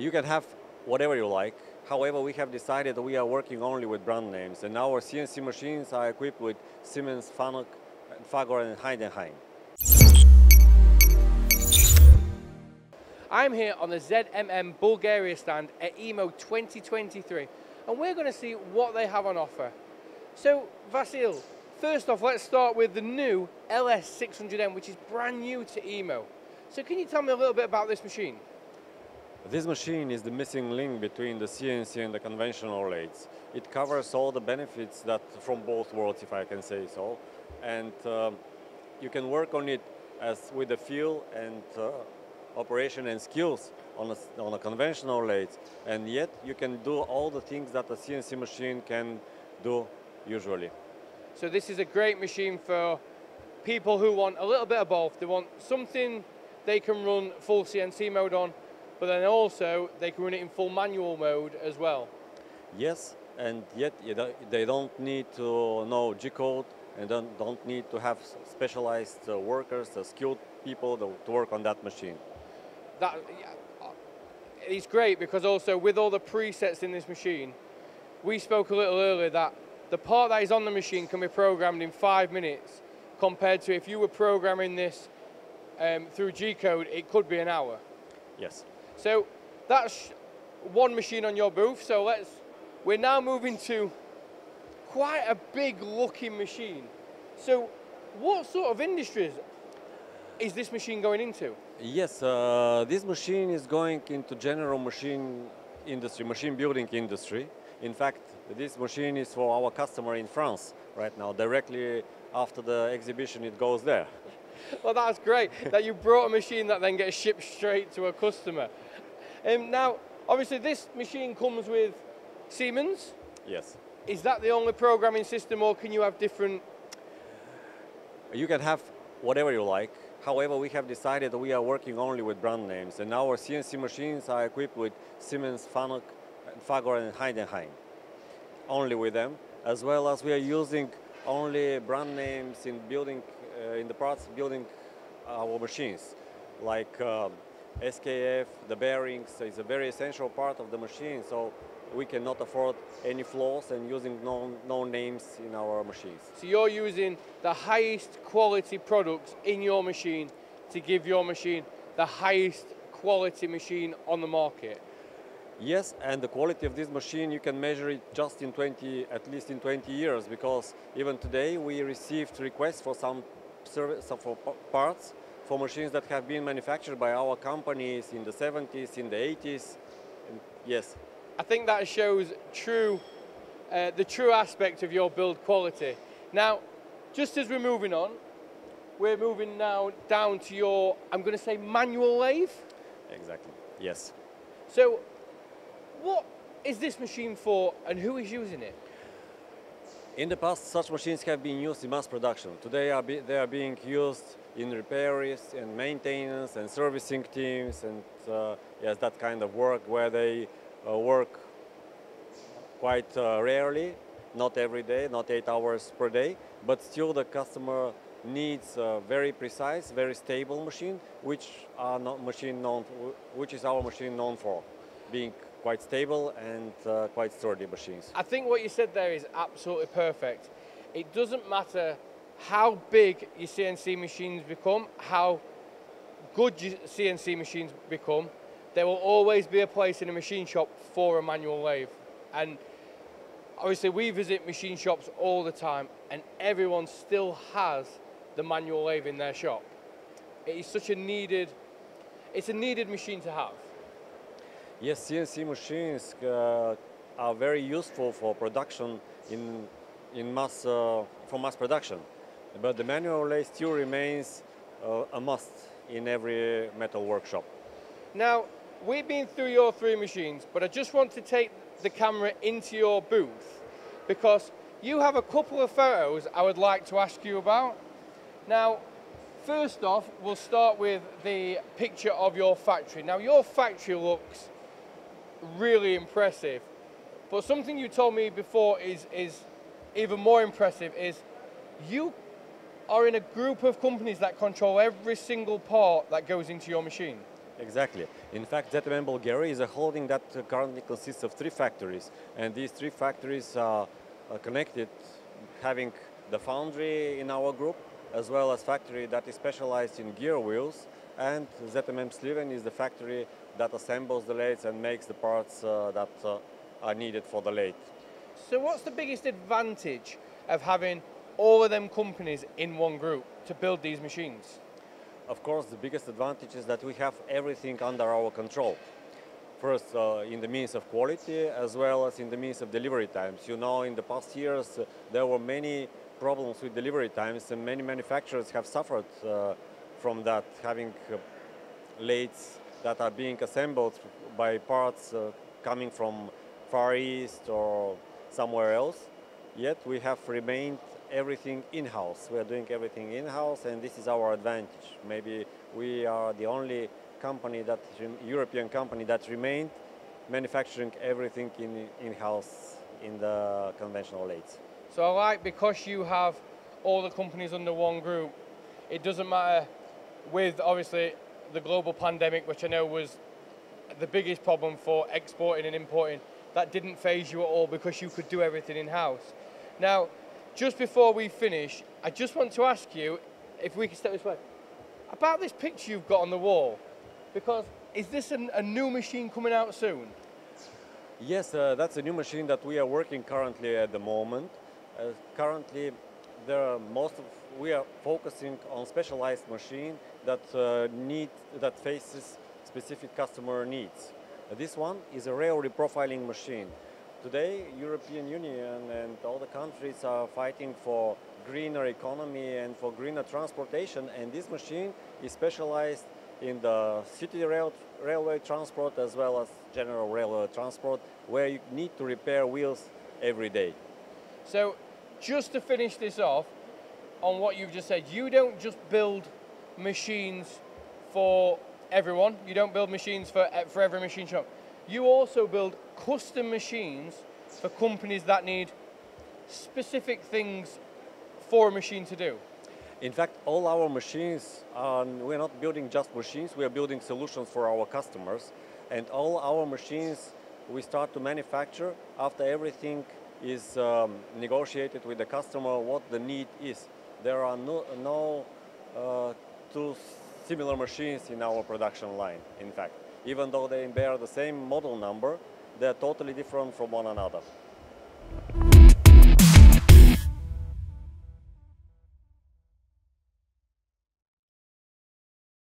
You can have whatever you like. However, we have decided that we are working only with brand names, and our CNC machines are equipped with Siemens, Fanuc, Fagor, and Heidenhain. I'm here on the ZMM Bulgaria stand at Emo 2023, and we're going to see what they have on offer. So, Vasil, first off, let's start with the new LS600M, which is brand new to Emo. So can you tell me a little bit about this machine? This machine is the missing link between the CNC and the conventional lathes. It covers all the benefits that from both worlds, if I can say so. And you can work on it as with the feel and operation and skills on a conventional lathe. And yet you can do all the things that a CNC machine can do usually. So this is a great machine for people who want a little bit of both. They want something they can run full CNC mode on, but then also they can run it in full manual mode as well. Yes, and yet they don't need to know G-Code and don't need to have specialized workers, skilled people to work on that machine. That is great, because also with all the presets in this machine, we spoke a little earlier that the part that is on the machine can be programmed in 5 minutes compared to if you were programming this through G-Code, it could be an hour. Yes. So that's one machine on your booth. So we're now moving to quite a big looking machine. So what sort of industries is this machine going into? Yes, this machine is going into general machine industry, machine building industry. In fact, this machine is for our customer in France right now. Directly after the exhibition, it goes there. Well, that's great that you brought a machine that then gets shipped straight to a customer. Now, obviously, this machine comes with Siemens. Yes. Is that the only programming system, or can you have different? You can have whatever you like. However, we have decided that we are working only with brand names, and our CNC machines are equipped with Siemens, Fanuc, Fagor, and Heidenhain. Only with them, as well as we are using only brand names in building. In the parts building our machines, like SKF, the bearings is a very essential part of the machine, so we cannot afford any flaws and using no names in our machines. So you're using the highest quality products in your machine to give your machine the highest quality machine on the market? Yes, and the quality of this machine, you can measure it just in at least in 20 years, because even today we received requests for some service for parts for machines that have been manufactured by our companies in the 70s, in the 80s. And yes, I think that shows the true aspect of your build quality. Now, just as we're moving on, we're moving now down to your, I'm going to say, manual lathe. Exactly. Yes. So, what is this machine for, and who is using it? In the past, such machines have been used in mass production. Today they are being used in repairs and maintenance and servicing teams and yes, that kind of work where they work quite rarely, not every day, not 8 hours per day, but still the customer needs a very precise, very stable machine, which is our machine known for, being quite stable and quite sturdy machines. I think what you said there is absolutely perfect. It doesn't matter how big your CNC machines become, how good your CNC machines become, there will always be a place in a machine shop for a manual lathe. And obviously we visit machine shops all the time, and everyone still has the manual lathe in their shop. It is such a needed machine to have. Yes, CNC machines are very useful for production for mass production, but the manual lathe still remains a must in every metal workshop. Now, we've been through your three machines, but I just want to take the camera into your booth because you have a couple of photos I would like to ask you about. Now, first off, we'll start with the picture of your factory. Now, your factory looks really impressive, but something you told me before is even more impressive is you are in a group of companies that control every single part that goes into your machine. Exactly. In fact, ZMM Bulgaria is a holding that currently consists of three factories, and these three factories are connected, having the foundry in our group, as well as factory that is specialized in gear wheels, and ZMM Sliven is the factory that assembles the lathes and makes the parts that are needed for the lathe. So what's the biggest advantage of having all of them companies in one group to build these machines? Of course, the biggest advantage is that we have everything under our control. First, in the means of quality, as well as in the means of delivery times. You know, in the past years, there were many problems with delivery times, and many manufacturers have suffered from that, having lathes that are being assembled by parts coming from Far East or somewhere else. Yet we have remained everything in-house. We are doing everything in-house, and this is our advantage. Maybe we are the only company that, European company that remained manufacturing everything in-house in the conventional lathes. So I like, because you have all the companies under one group, it doesn't matter with obviously the global pandemic, which I know was the biggest problem for exporting and importing. That didn't faze you at all because you could do everything in-house. Now, just before we finish, I just want to ask you, if we can step this way, about this picture you've got on the wall, because is this a new machine coming out soon? Yes, that's a new machine that we are working currently at the moment. Currently, we are focusing on specialized machine that faces specific customer needs. This one is a rail reprofiling machine. Today, European Union and all the countries are fighting for greener economy and for greener transportation, and this machine is specialized in the city railway transport as well as general railway transport, where you need to repair wheels every day. So, just to finish this off, on what you've just said, you don't just build machines for everyone. You don't build machines for every machine shop. You also build custom machines for companies that need specific things for a machine to do. In fact, all our machines, we're not building just machines, we are building solutions for our customers. And all our machines we start to manufacture after everything is negotiated with the customer what the need is. There are no two similar machines in our production line, in fact. Even though they bear the same model number, they're totally different from one another.